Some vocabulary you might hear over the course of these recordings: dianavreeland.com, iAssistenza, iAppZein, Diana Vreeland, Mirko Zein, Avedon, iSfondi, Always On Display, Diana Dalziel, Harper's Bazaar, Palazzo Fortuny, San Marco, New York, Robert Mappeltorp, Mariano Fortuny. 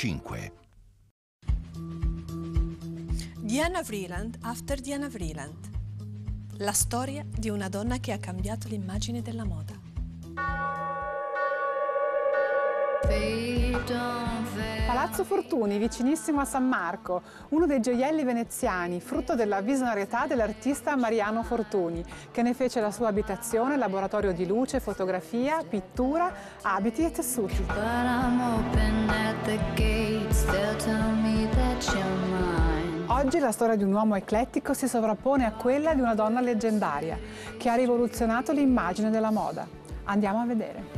2005. Diana Vreeland after Diana Vreeland. La storia di una donna che ha cambiato l'immagine della moda. Palazzo Fortuny, vicinissimo a San Marco, uno dei gioielli veneziani, frutto della visionarietà dell'artista Mariano Fortuny, che ne fece la sua abitazione, laboratorio di luce, fotografia, pittura, abiti e tessuti. Oggi la storia di un uomo eclettico si sovrappone a quella di una donna leggendaria che ha rivoluzionato l'immagine della moda. Andiamo a vedere.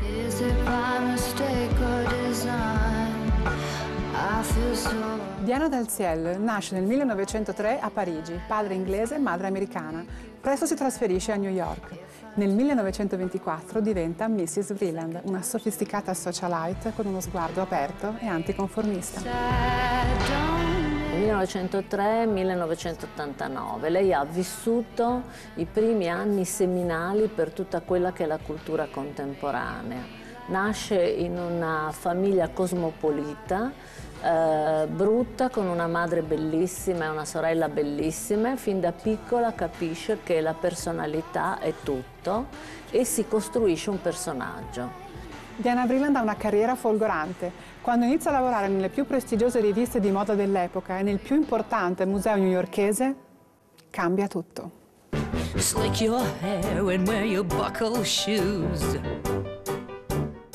Diana Dalziel nasce nel 1903 a Parigi, padre inglese e madre americana. Presto si trasferisce a New York. Nel 1924 diventa Mrs. Vreeland, una sofisticata socialite con uno sguardo aperto e anticonformista. 1903-1989, lei ha vissuto i primi anni seminali per tutta quella che è la cultura contemporanea. Nasce in una famiglia cosmopolita, brutta, con una madre bellissima e una sorella bellissima, e fin da piccola capisce che la personalità è tutto e si costruisce un personaggio. Diana Vreeland ha una carriera folgorante. Quando inizia a lavorare nelle più prestigiose riviste di moda dell'epoca e nel più importante museo newyorkese, cambia tutto.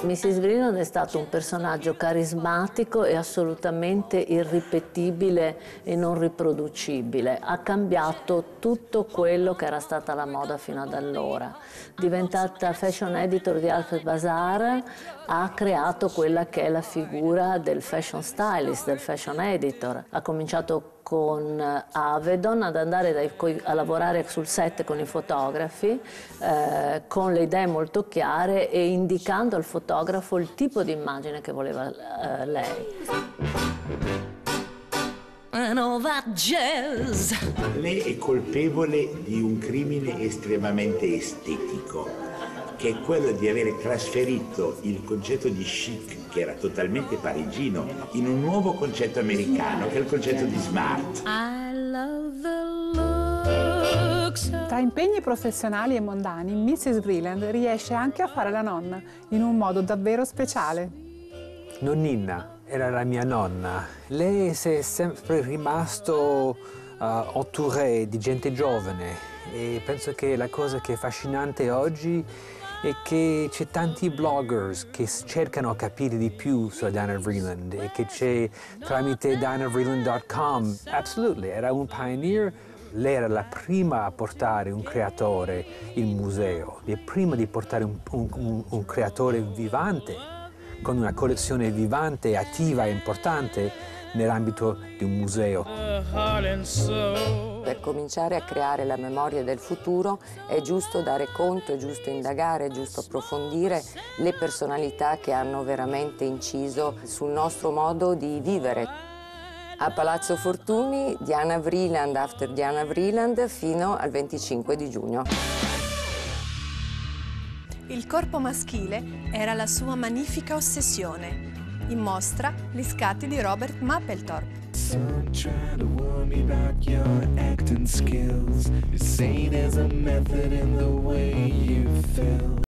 Mrs. Vreeland è stato un personaggio carismatico e assolutamente irripetibile e non riproducibile. Ha cambiato tutto quello che era stata la moda fino ad allora. Diventata fashion editor di Harper's Bazaar, ha creato quella che è la figura del fashion stylist, del fashion editor. Ha cominciato con Avedon ad andare a lavorare sul set con i fotografi, con le idee molto chiare e indicando al fotografo il tipo di immagine che voleva lei. Lei è colpevole di un crimine estremamente estetico, che è quello di avere trasferito il concetto di chic, che era totalmente parigino, in un nuovo concetto americano, che è il concetto di smart. Tra impegni professionali e mondani, Mrs. Vreeland riesce anche a fare la nonna, in un modo davvero speciale. Nonnina era la mia nonna. Lei è sempre rimasto entourée di gente giovane, e penso che la cosa che è affascinante oggi è che c'è tanti bloggers che cercano di capire di più su Diana Vreeland e che c'è tramite dianavreeland.com. Assolutamente, era un pioneer. Lei era la prima a portare un creatore in museo, la prima di portare un creatore vivante, con una collezione vivante, attiva e importante nell'ambito di un museo. Per cominciare a creare la memoria del futuro è giusto dare conto, è giusto indagare, è giusto approfondire le personalità che hanno veramente inciso sul nostro modo di vivere. A Palazzo Fortuny, Diana Vreeland after Diana Vreeland fino al 25 di giugno. Il corpo maschile era la sua magnifica ossessione. In mostra gli scatti di Robert Mappeltorp. Skills. You're saying there's a method in the way you feel.